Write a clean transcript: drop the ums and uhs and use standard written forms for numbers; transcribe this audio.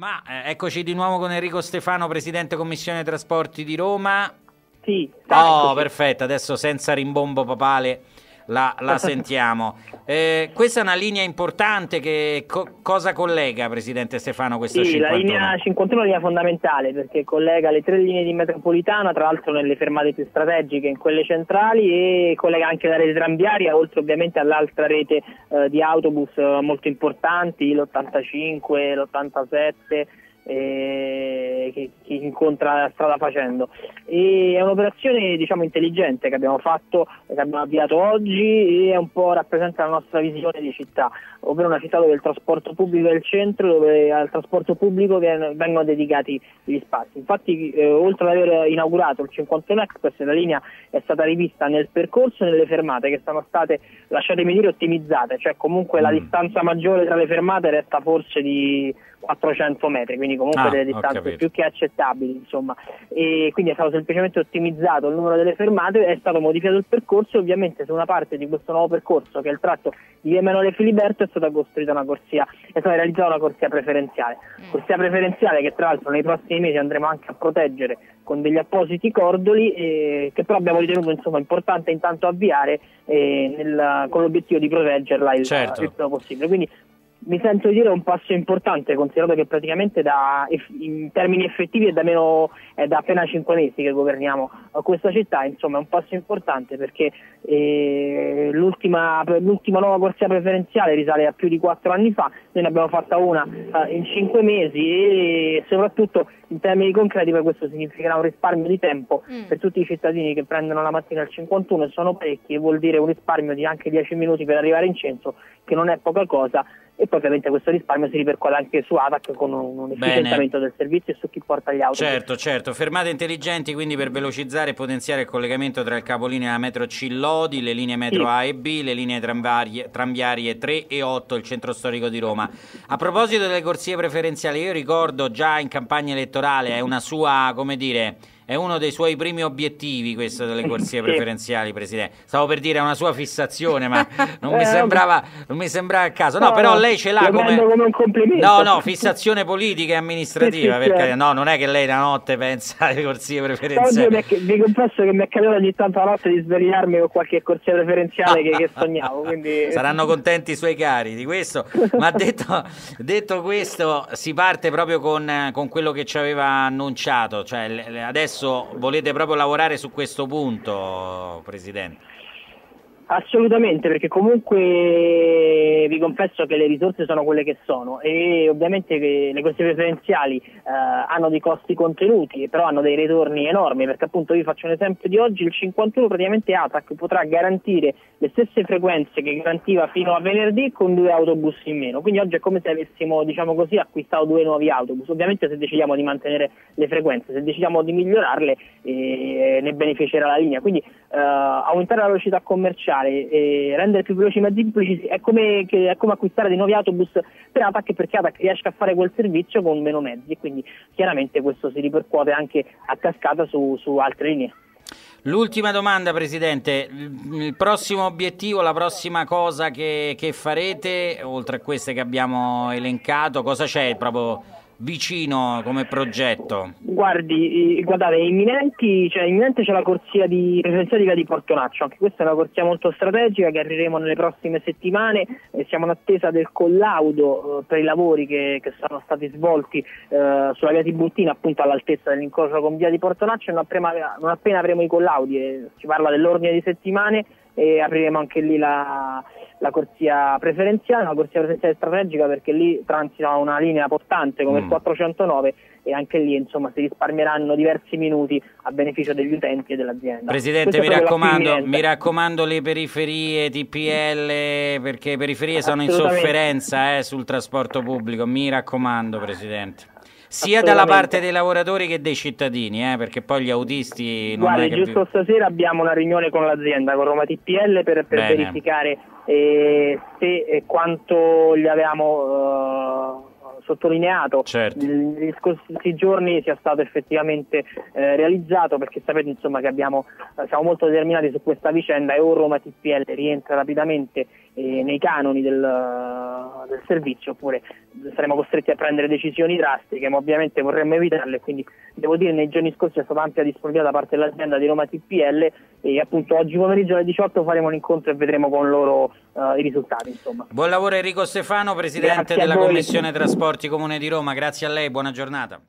Ma eccoci di nuovo con Enrico Stefano, Presidente Commissione Trasporti di Roma. Sì. Oh, perfetto, adesso senza rimbombo papale la sentiamo. Questa è una linea importante che cosa collega, Presidente Stefano, questa 51? Sì, la linea 51 è una linea fondamentale perché collega le tre linee di metropolitana, tra l'altro nelle fermate più strategiche, in quelle centrali, e collega anche la rete tranviaria, oltre ovviamente all'altra rete di autobus molto importanti, l'85, l'87... che incontra strada facendo. E è un'operazione, diciamo, intelligente che abbiamo fatto, che abbiamo avviato oggi, e un po' rappresenta la nostra visione di città, ovvero una città dove il trasporto pubblico è il centro, dove al trasporto pubblico vengono dedicati gli spazi. Infatti oltre ad aver inaugurato il 51 Express, la linea è stata rivista nel percorso e nelle fermate, che sono state, lasciatemi dire, ottimizzate, cioè comunque la distanza maggiore tra le fermate resta forse di 400 metri, quindi comunque delle distanze più che accettabili, insomma. E quindi è stato semplicemente ottimizzato il numero delle fermate, è stato modificato il percorso. Ovviamente su una parte di questo nuovo percorso, che è il tratto di via Emanuele Filiberto, è stata costruita una corsia, è stata realizzata una corsia preferenziale, che tra l'altro nei prossimi mesi andremo anche a proteggere con degli appositi cordoli, che però abbiamo ritenuto, insomma, importante intanto avviare con l'obiettivo di proteggerla il più possibile. Quindi mi sento dire un passo importante, considerato che praticamente in termini effettivi è da appena 5 mesi che governiamo questa città. Insomma, è un passo importante perché l'ultima nuova corsia preferenziale risale a più di 4 anni fa, noi ne abbiamo fatta una in 5 mesi, e soprattutto in termini concreti poi questo significherà un risparmio di tempo per tutti i cittadini che prendono la mattina il 51, e sono parecchi, e vuol dire un risparmio di anche 10 minuti per arrivare in centro, che non è poca cosa. E poi ovviamente questo risparmio si ripercuote anche su ATAC, con un efficientamento del servizio e su chi porta gli auto. Certo, fermate intelligenti quindi per velocizzare e potenziare il collegamento tra il capolinea metro C Lodi, le linee metro A e B, le linee tranviarie 3 e 8, il centro storico di Roma. A proposito delle corsie preferenziali, io ricordo già in campagna elettorale, è una sua, come dire, è uno dei suoi primi obiettivi questo delle corsie preferenziali, Presidente. Stavo per dire, è una sua fissazione, ma non mi sembrava a caso. No, però lei ce l'ha come un complimento. No, fissazione politica e amministrativa. Perché no, non è che lei la notte pensa alle corsie preferenziali. Vi confesso che mi è capitato ogni tanto la notte di svegliarmi con qualche corsia preferenziale che sognavo. Quindi... Saranno contenti i suoi cari di questo. Ma detto questo, si parte proprio con quello che ci aveva annunciato. Cioè, adesso volete proprio lavorare su questo punto, Presidente? Assolutamente, perché comunque vi confesso che le risorse sono quelle che sono, e ovviamente che le corsie preferenziali hanno dei costi contenuti, però hanno dei ritorni enormi, perché appunto vi faccio un esempio di oggi: il 51 praticamente ATAC potrà garantire le stesse frequenze che garantiva fino a venerdì con 2 autobus in meno, quindi oggi è come se avessimo, diciamo così, acquistato 2 nuovi autobus. Ovviamente se decidiamo di mantenere le frequenze, se decidiamo di migliorarle, ne beneficerà la linea. Quindi aumentare la velocità commerciale, e rendere più veloci i mezzi pubblici è come acquistare dei nuovi autobus per ATAC, perché ATAC riesce a fare quel servizio con meno mezzi, e quindi chiaramente questo si ripercuote anche a cascata su altre linee. L'ultima domanda, Presidente: il prossimo obiettivo, la prossima cosa che farete, oltre a queste che abbiamo elencato, cosa c'è proprio vicino come progetto? Guardate, imminente c'è la corsia preferenziale di Portonaccio. Anche questa è una corsia molto strategica che arriveremo nelle prossime settimane, e siamo in attesa del collaudo per i lavori che sono stati svolti sulla via Tiburtina, appunto all'altezza dell'incrocio con via di Portonaccio. Non appena avremo i collaudi, si parla dell'ordine di settimane, e apriremo anche lì la corsia preferenziale, una corsia preferenziale strategica, perché lì transita una linea portante come il 409, e anche lì, insomma, si risparmieranno diversi minuti a beneficio degli utenti e dell'azienda. Presidente, mi raccomando le periferie TPL, perché le periferie sono in sofferenza sul trasporto pubblico, mi raccomando, Presidente. Sia dalla parte dei lavoratori che dei cittadini, perché poi gli autisti... Giusto stasera abbiamo una riunione con l'azienda, con Roma TPL, per verificare se e quanto gli avevamo sottolineato negli scorsi giorni sia stato effettivamente realizzato, perché sapete, insomma, che siamo molto determinati su questa vicenda, e Roma TPL rientra rapidamente nei canoni del servizio, oppure saremo costretti a prendere decisioni drastiche, ma ovviamente vorremmo evitarle. Quindi devo dire, nei giorni scorsi è stata ampia disponibilità da parte dell'azienda di Roma TPL e appunto oggi pomeriggio alle 18 faremo un incontro e vedremo con loro i risultati, insomma. Buon lavoro Enrico Stefano, Presidente della Commissione Trasporti Comune di Roma, grazie a lei, buona giornata.